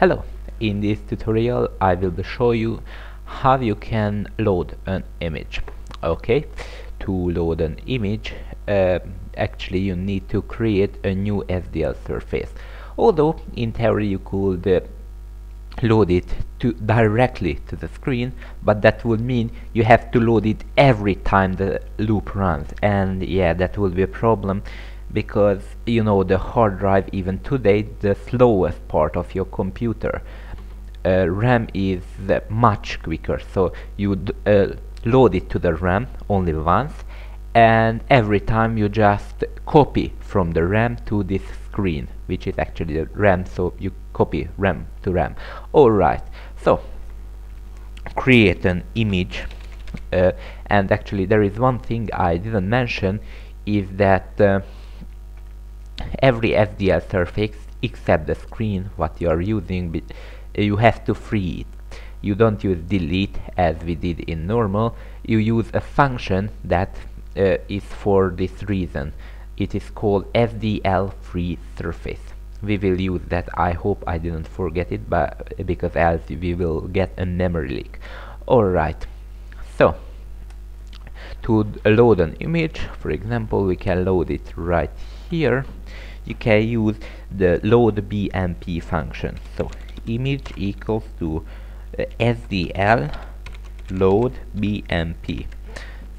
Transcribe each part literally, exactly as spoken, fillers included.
Hello, in this tutorial I will show you how you can load an image. Okay, to load an image uh, actually you need to create a new S D L surface, although in theory you could uh, load it to directly to the screen, but that would mean you have to load it every time the loop runs, and yeah, that will be a problem because you know the hard drive, even today, the slowest part of your computer, uh, RAM is uh, much quicker, so you uh, load it to the RAM only once, and every time you just copy from the RAM to this screen, which is actually the RAM, so you copy RAM to RAM. Alright, so create an image, uh, and actually there is one thing I didn't mention, is that uh, every S D L surface except the screen what you are using, you have to free it. You don't use delete as we did in normal, you use a function that uh, is for this reason. It is called S D L free surface. We will use that, I hope I didn't forget it, but because else we will get a memory leak. Alright, so to load an image, for example, we can load it right here. You can use the load B M P function, so image equals to uh, S D L load B M P.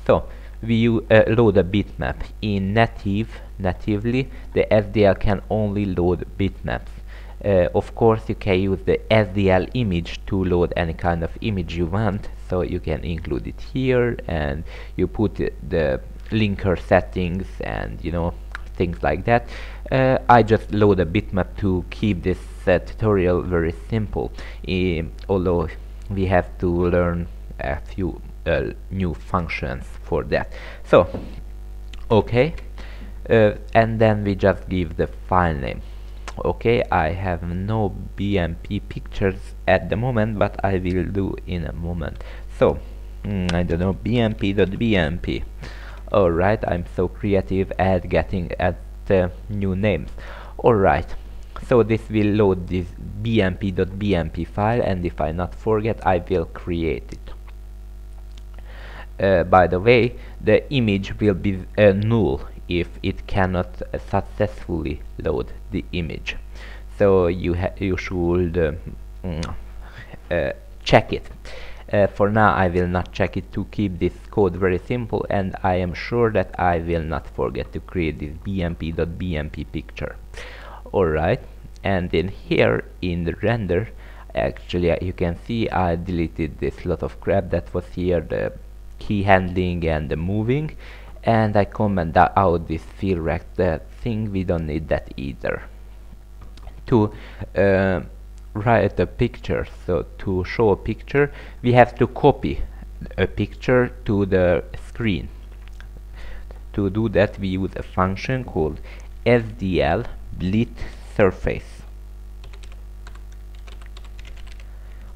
So we uh, load a bitmap in native natively the S D L can only load bitmaps. Uh, of course you can use the S D L image to load any kind of image you want, so you can include it here, and you put uh, the linker settings and you know things like that. uh, I just load a bitmap to keep this uh, tutorial very simple, uh, although we have to learn a few uh, new functions for that. So okay, uh, and then we just give the file name. Okay, I have no B M P pictures at the moment, but I will do in a moment. So mm, I don't know, B M P dot B M P. Alright, I'm so creative at getting at uh, new names. Alright, so this will load this B M P dot B M P file, and if I not forget, I will create it. Uh, by the way, the image will be uh, null if it cannot uh, successfully load the image. So you ha you should uh, mm, uh, check it. Uh, for now I will not check it to keep this code very simple, and I am sure that I will not forget to create this B M P dot B M P picture. Alright, and then here in the render actually uh, you can see I deleted this lot of crap that was here, the key handling and the moving, and I comment that out this fill rect uh, thing. We don't need that either. To uh, write a picture, so to show a picture we have to copy a picture to the screen. To do that we use a function called S D L blit surface.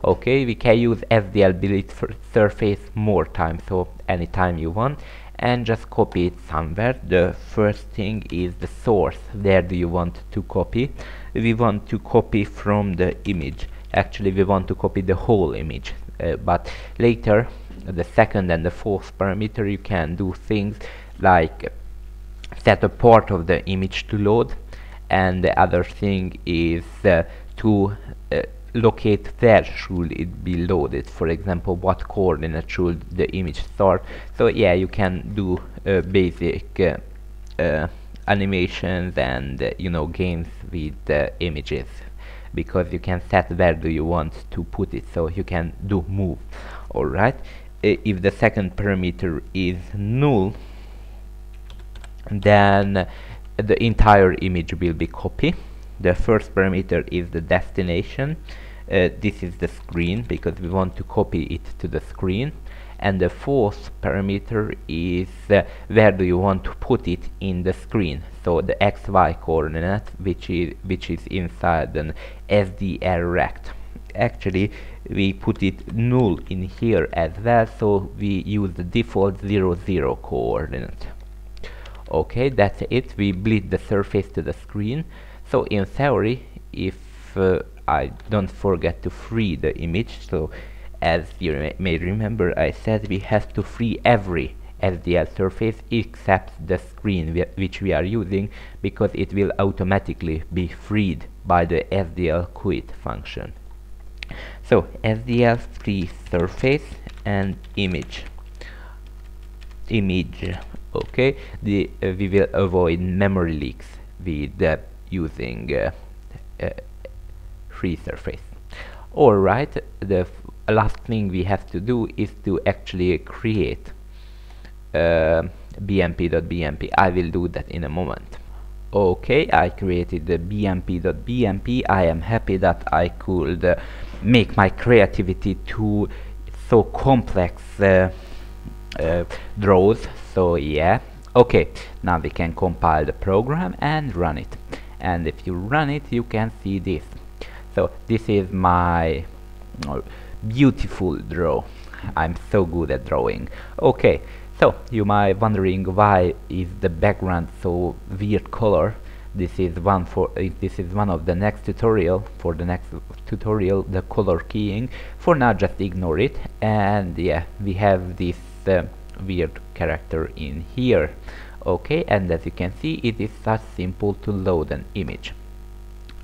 Okay, we can use S D L blit surface more time, so anytime you want, and just copy it somewhere. The first thing is the source. Where do you want to copy? We want to copy from the image. Actually we want to copy the whole image, uh, but later the second and the fourth parameter you can do things like set a part of the image to load, and the other thing is uh, to uh, locate where should it be loaded, for example what coordinate should the image start. So yeah, you can do uh, basic uh, uh, animations and uh, you know games with uh, images, because you can set where do you want to put it, so you can do move. Alright, if the second parameter is null, then the entire image will be copied. The first parameter is the destination, uh, this is the screen because we want to copy it to the screen, and the fourth parameter is uh, where do you want to put it in the screen, so the X Y coordinate, which is which is inside an S D L rect. Actually we put it null in here as well, so we use the default zero zero coordinate. Okay, that's it. We blit the surface to the screen. So in theory, if uh, I don't forget to free the image. So as you may remember, I said we have to free every S D L surface except the screen we which we are using, because it will automatically be freed by the S D L quit function. So S D L free surface and image image okay, the uh, we will avoid memory leaks with uh, using uh, uh, free surface. All right, the f last thing we have to do is to actually create B M P dot B M P. I will do that in a moment. Okay, I created the B M P dot B M P. I am happy that I could uh, make my creativity to so complex uh, uh, draws. So yeah, okay, now we can compile the program and run it, and if you run it you can see this. So this is my beautiful draw. I'm so good at drawing. Okay, so you might wondering why is the background so weird color. This is one for uh, this is one of the next tutorial for the next tutorial, the color keying. For now just ignore it, and yeah, we have this uh, weird character in here. Okay, and as you can see, it is such simple to load an image.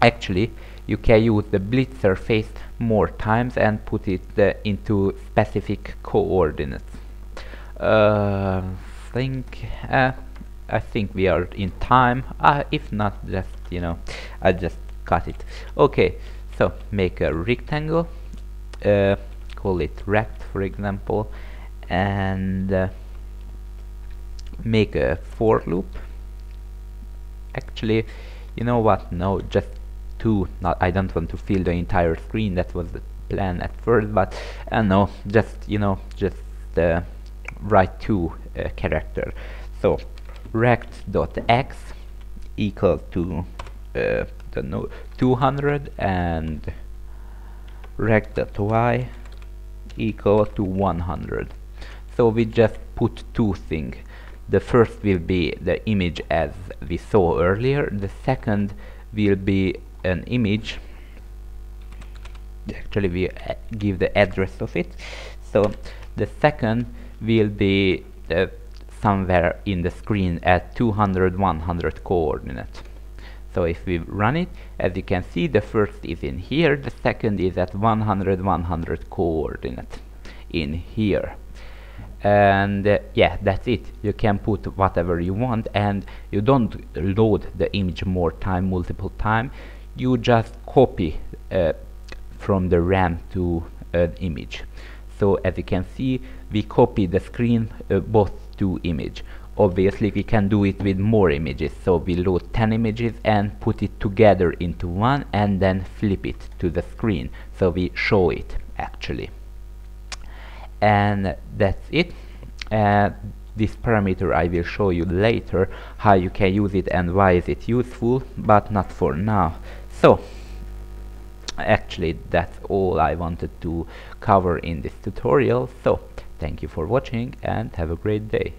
Actually you can use the blit surface more times and put it uh, into specific coordinates. Uh, think, uh, I think we are in time. Uh, if not, just, you know, I just cut it. Okay, so make a rectangle, uh, call it rect for example, and uh, make a for loop. Actually, you know what, no, just two, not, I don't want to fill the entire screen, that was the plan at first, but uh, no, just, you know, just uh, write two uh, character. So rect dot x equal to uh, don't know, two hundred, and rect dot y equal to one hundred. So we just put two things. The first will be the image as we saw earlier, the second will be an image, actually we uh, give the address of it, so the second will be uh, somewhere in the screen at two hundred, one hundred coordinate. So if we run it, as you can see, the first is in here, the second is at one hundred, one hundred coordinate in here, and uh, yeah, that's it. You can put whatever you want, and you don't load the image more time, multiple time, you just copy uh, from the RAM to an image. So as you can see, we copy the screen uh, both to image. Obviously we can do it with more images, so we load ten images and put it together into one and then flip it to the screen, so we show it actually. And that's it. Uh, this parameter I will show you later how you can use it and why is it useful, but not for now. So actually that's all I wanted to cover in this tutorial, so thank you for watching and have a great day.